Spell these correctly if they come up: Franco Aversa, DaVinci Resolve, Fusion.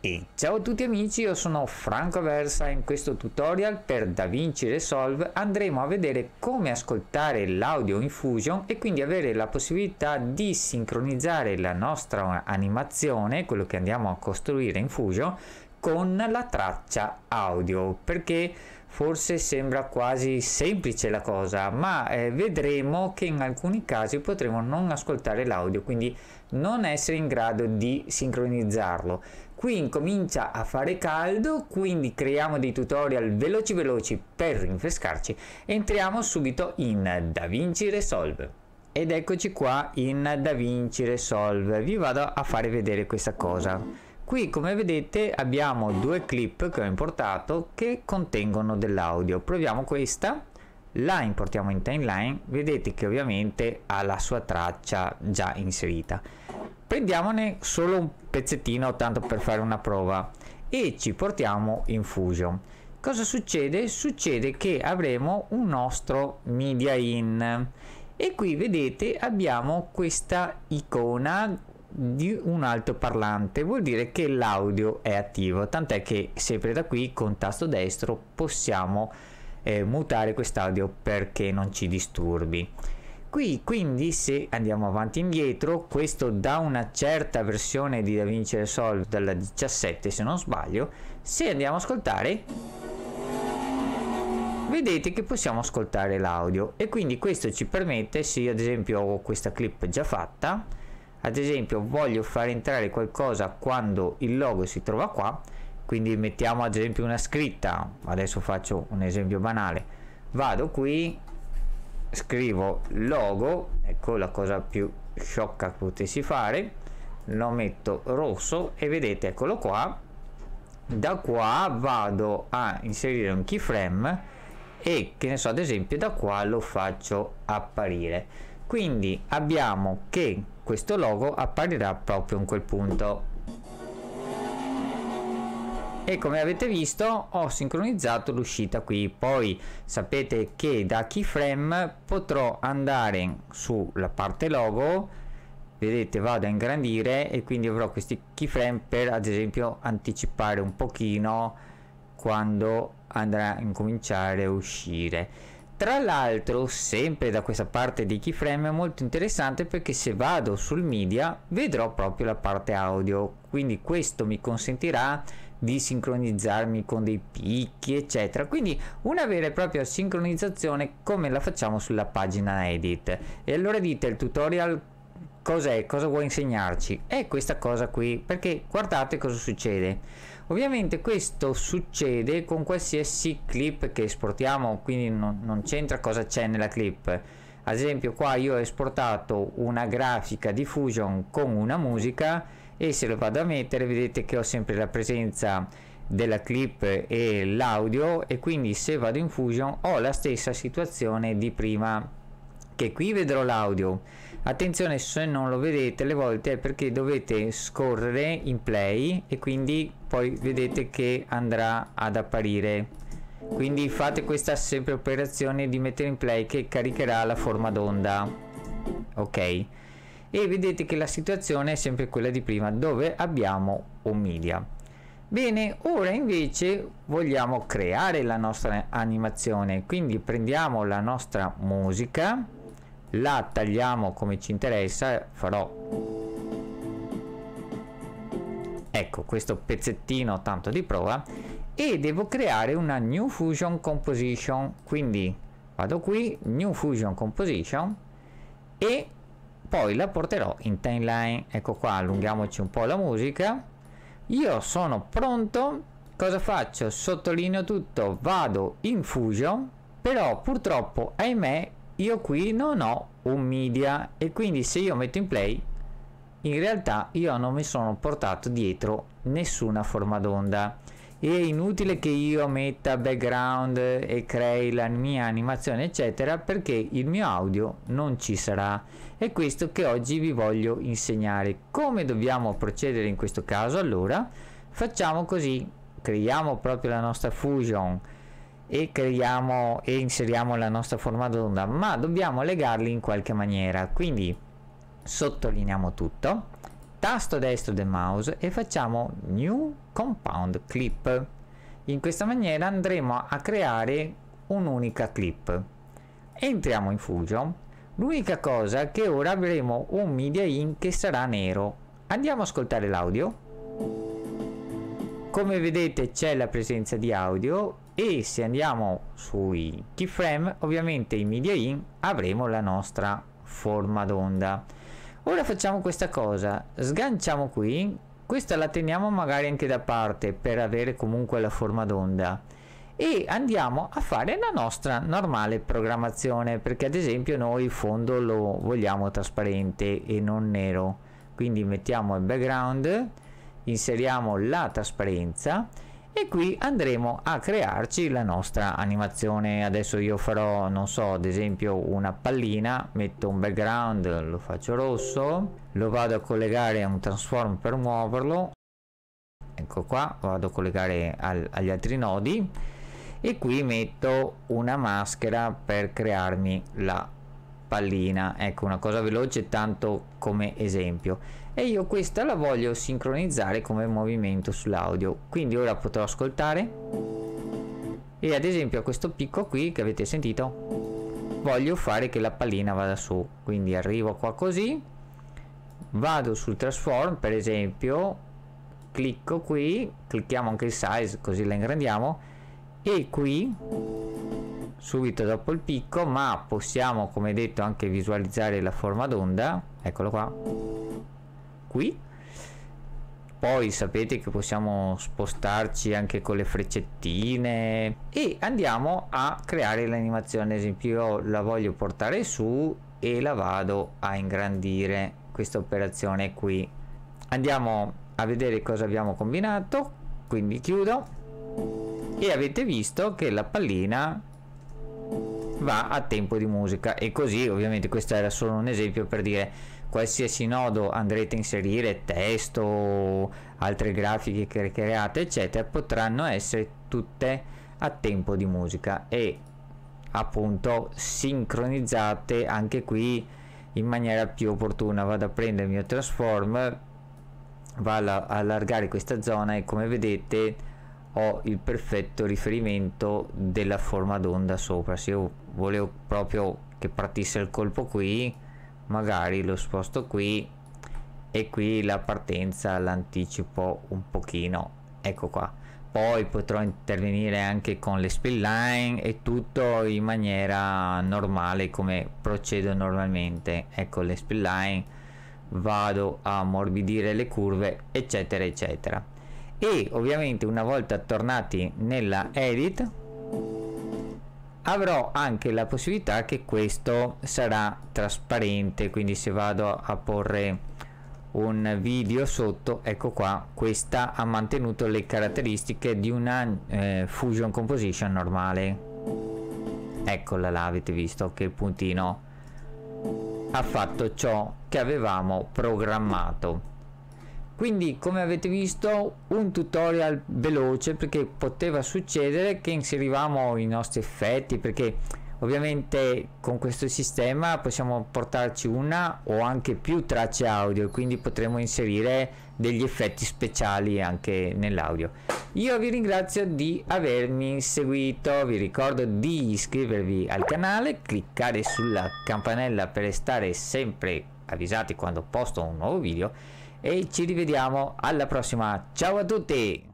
E ciao a tutti amici, io sono Franco Aversa e in questo tutorial per DaVinci Resolve andremo a vedere come ascoltare l'audio in Fusion e quindi avere la possibilità di sincronizzare la nostra animazione, quello che andiamo a costruire in Fusion, con la traccia audio, perché forse sembra quasi semplice la cosa, ma vedremo che in alcuni casi potremo non ascoltare l'audio, quindi non essere in grado di sincronizzarlo. Qui incomincia a fare caldo, quindi creiamo dei tutorial veloci per rinfrescarci. Entriamo subito in DaVinci Resolve. Ed eccoci qua in DaVinci Resolve, vi vado a fare vedere questa cosa. Qui come vedete abbiamo due clip che ho importato che contengono dell'audio. Proviamo questa, la importiamo in timeline, vedete che ovviamente ha la sua traccia già inserita. Prendiamone solo un pezzettino tanto per fare una prova e ci portiamo in Fusion. Cosa succede? Succede che avremo un nostro media in e qui vedete abbiamo questa icona di un altoparlante, vuol dire che l'audio è attivo, tant'è che sempre da qui con tasto destro possiamo mutare quest'audio perché non ci disturbi. Qui quindi se andiamo avanti e indietro, questo da una certa versione di DaVinci Resolve, dalla 17 se non sbaglio, se andiamo a ascoltare vedete che possiamo ascoltare l'audio e quindi questo ci permette, se io ad esempio ho questa clip già fatta, ad esempio voglio far entrare qualcosa quando il logo si trova qua, quindi mettiamo ad esempio una scritta, adesso faccio un esempio banale, vado qui, scrivo logo, ecco la cosa più sciocca che potessi fare, lo metto rosso e vedete, eccolo qua, da qua vado a inserire un keyframe e che ne so, ad esempio da qua lo faccio apparire, quindi abbiamo che questo logo apparirà proprio in quel punto e come avete visto ho sincronizzato l'uscita qui. Poi sapete che da keyframe potrò andare sulla parte logo, vedete vado a ingrandire e quindi avrò questi keyframe per ad esempio anticipare un pochino quando andrà a incominciare a uscire. Tra l'altro sempre da questa parte di keyframe è molto interessante perché se vado sul media vedrò proprio la parte audio, quindi questo mi consentirà di sincronizzarmi con dei picchi eccetera, quindi una vera e propria sincronizzazione come la facciamo sulla pagina edit. E allora dite, il tutorial cos'è? Cosa vuoi insegnarci? È questa cosa qui, perché guardate cosa succede. Ovviamente questo succede con qualsiasi clip che esportiamo, quindi non c'entra cosa c'è nella clip. Ad esempio qua io ho esportato una grafica di Fusion con una musica e se lo vado a mettere vedete che ho sempre la presenza della clip e l'audio e quindi se vado in Fusion ho la stessa situazione di prima, che qui vedrò l'audio. Attenzione, se non lo vedete le volte è perché dovete scorrere in play e quindi poi vedete che andrà ad apparire, quindi fate questa sempre operazione di mettere in play che caricherà la forma d'onda, ok, e vedete che la situazione è sempre quella di prima dove abbiamo un media. Bene, ora invece vogliamo creare la nostra animazione, quindi prendiamo la nostra musica, la tagliamo come ci interessa, farò ecco questo pezzettino tanto di prova e devo creare una new fusion composition, quindi vado qui, new fusion composition e poi la porterò in timeline, ecco qua, allunghiamoci un po' la musica. Io sono pronto, cosa faccio? Sottolineo tutto, vado in Fusion, però purtroppo ahimè io qui non ho un media e quindi se io metto in play in realtà io non mi sono portato dietro nessuna forma d'onda. È inutile che io metta background e crei la mia animazione eccetera perché il mio audio non ci sarà. È questo che oggi vi voglio insegnare. Come dobbiamo procedere in questo caso? Allora facciamo così, creiamo proprio la nostra fusion e creiamo e inseriamo la nostra forma d'onda, ma dobbiamo legarli in qualche maniera, quindi sottolineiamo tutto tasto destro del mouse e facciamo New Compound Clip. In questa maniera andremo a creare un'unica clip. Entriamo in Fusion. L'unica cosa è che ora avremo un media in che sarà nero. Andiamo a ascoltare l'audio. Come vedete c'è la presenza di audio e se andiamo sui keyframe, ovviamente in media in avremo la nostra forma d'onda. Ora facciamo questa cosa, sganciamo qui, questa la teniamo magari anche da parte per avere comunque la forma d'onda e andiamo a fare la nostra normale programmazione, perché ad esempio noi il fondo lo vogliamo trasparente e non nero, quindi mettiamo il background, inseriamo la trasparenza e qui andremo a crearci la nostra animazione. Adesso io farò, non so, ad esempio una pallina, metto un background, lo faccio rosso, lo vado a collegare a un transform per muoverlo, ecco qua, vado a collegare agli altri nodi e qui metto una maschera per crearmi la pallina, ecco, una cosa veloce tanto come esempio, e io questa la voglio sincronizzare come movimento sull'audio, quindi ora potrò ascoltare e ad esempio a questo picco qui che avete sentito voglio fare che la pallina vada su, quindi arrivo qua così, vado sul transform per esempio, clicco qui, clicchiamo anche il size così la ingrandiamo e qui subito dopo il picco, ma possiamo come detto anche visualizzare la forma d'onda, eccolo qua, qui, poi sapete che possiamo spostarci anche con le freccettine e andiamo a creare l'animazione. Ad esempio io la voglio portare su e la vado a ingrandire, questa operazione qui. Andiamo a vedere cosa abbiamo combinato, quindi chiudo e avete visto che la pallina va a tempo di musica e così. Ovviamente questo era solo un esempio per dire qualsiasi nodo andrete a inserire, testo, altre grafiche che create eccetera, potranno essere tutte a tempo di musica e appunto sincronizzate anche qui in maniera più opportuna. Vado a prendere il mio transform, vado a allargare questa zona e come vedete ho il perfetto riferimento della forma d'onda sopra. Se io volevo proprio che partisse il colpo qui, magari lo sposto qui e qui la partenza l'anticipo un pochino, ecco qua. Poi potrò intervenire anche con le spill line e tutto in maniera normale come procedo normalmente, ecco le spill line, vado a ammorbidire le curve eccetera eccetera. E ovviamente una volta tornati nella edit avrò anche la possibilità che questo sarà trasparente, quindi se vado a porre un video sotto, ecco qua, questa ha mantenuto le caratteristiche di una Fusion Composition normale, eccola là, avete visto che il puntino ha fatto ciò che avevamo programmato. Quindi come avete visto un tutorial veloce, perché poteva succedere che inserivamo i nostri effetti, perché ovviamente con questo sistema possiamo portarci una o anche più tracce audio e quindi potremo inserire degli effetti speciali anche nell'audio. Io vi ringrazio di avermi seguito, vi ricordo di iscrivervi al canale, cliccare sulla campanella per restare sempre avvisati quando posto un nuovo video. E ci rivediamo alla prossima, ciao a tutti!